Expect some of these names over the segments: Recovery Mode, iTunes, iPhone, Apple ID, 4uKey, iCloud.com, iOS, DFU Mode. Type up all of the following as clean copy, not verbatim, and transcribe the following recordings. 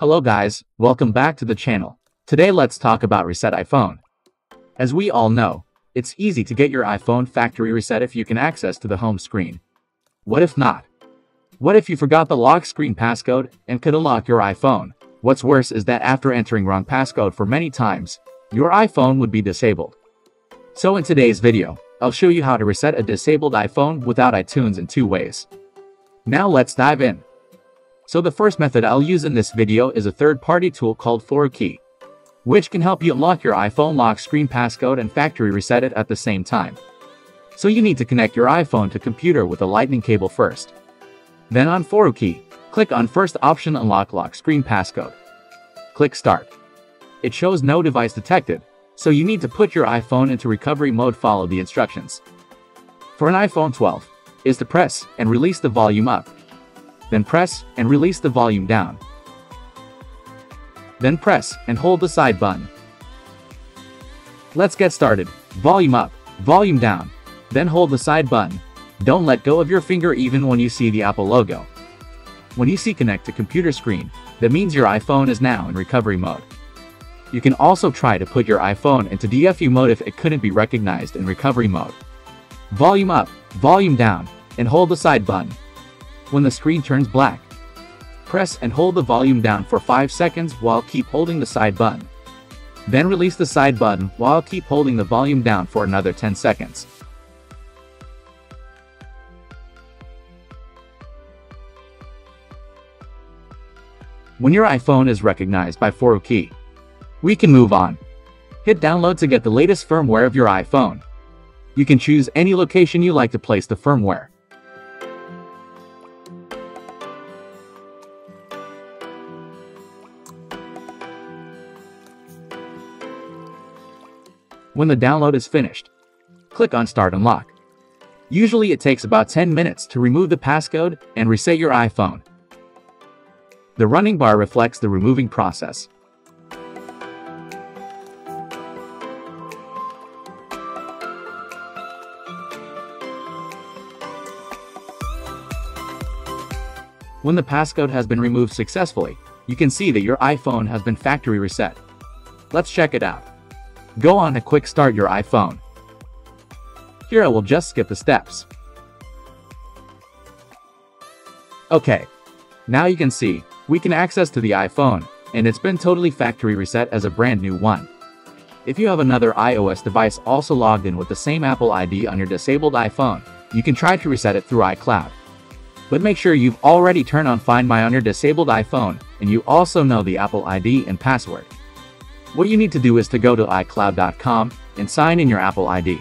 Hello guys, welcome back to the channel. Today let's talk about reset iPhone. As we all know, it's easy to get your iPhone factory reset if you can access to the home screen. What if not? What if you forgot the lock screen passcode and could unlock your iPhone? What's worse is that after entering wrong passcode for many times, your iPhone would be disabled. So in today's video, I'll show you how to reset a disabled iPhone without iTunes in 2 ways. Now let's dive in. So the first method I'll use in this video is a third-party tool called 4uKey, which can help you unlock your iPhone lock screen passcode and factory reset it at the same time. So you need to connect your iPhone to computer with a lightning cable first. Then on 4uKey, click on first option unlock lock screen passcode. Click start. It shows no device detected, so you need to put your iPhone into recovery mode. Follow the instructions. For an iPhone 12, is to press and release the volume up. Then press and release the volume down. Then press and hold the side button. Let's get started. Volume up, volume down. Then hold the side button. Don't let go of your finger even when you see the Apple logo. When you see connect to computer screen, that means your iPhone is now in recovery mode. You can also try to put your iPhone into DFU mode if it couldn't be recognized in recovery mode. Volume up, volume down, and hold the side button. When the screen turns black, press and hold the volume down for 5 seconds while keep holding the side button. Then release the side button while keep holding the volume down for another 10 seconds. When your iPhone is recognized by 4uKey, we can move on. Hit download to get the latest firmware of your iPhone. You can choose any location you like to place the firmware. When the download is finished, click on Start Unlock. Usually it takes about 10 minutes to remove the passcode and reset your iPhone. The running bar reflects the removing process. When the passcode has been removed successfully, you can see that your iPhone has been factory reset. Let's check it out. Go on to quick start your iPhone. Here I will just skip the steps. Okay, now you can see, we can access to the iPhone, and it's been totally factory reset as a brand new one. If you have another iOS device also logged in with the same Apple ID on your disabled iPhone, you can try to reset it through iCloud. But make sure you've already turned on Find My on your disabled iPhone, and you also know the Apple ID and password. What you need to do is to go to iCloud.com and sign in your Apple ID.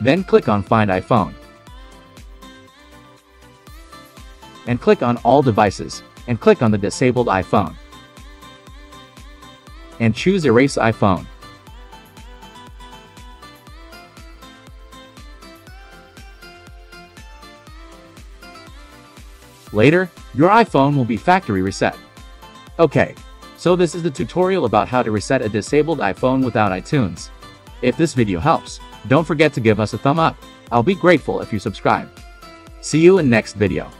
Then click on Find iPhone. And click on All Devices, and click on the disabled iPhone. And choose Erase iPhone. Later, your iPhone will be factory reset. Okay, so this is the tutorial about how to reset a disabled iPhone without iTunes. If this video helps, don't forget to give us a thumb up. I'll be grateful if you subscribe. See you in next video.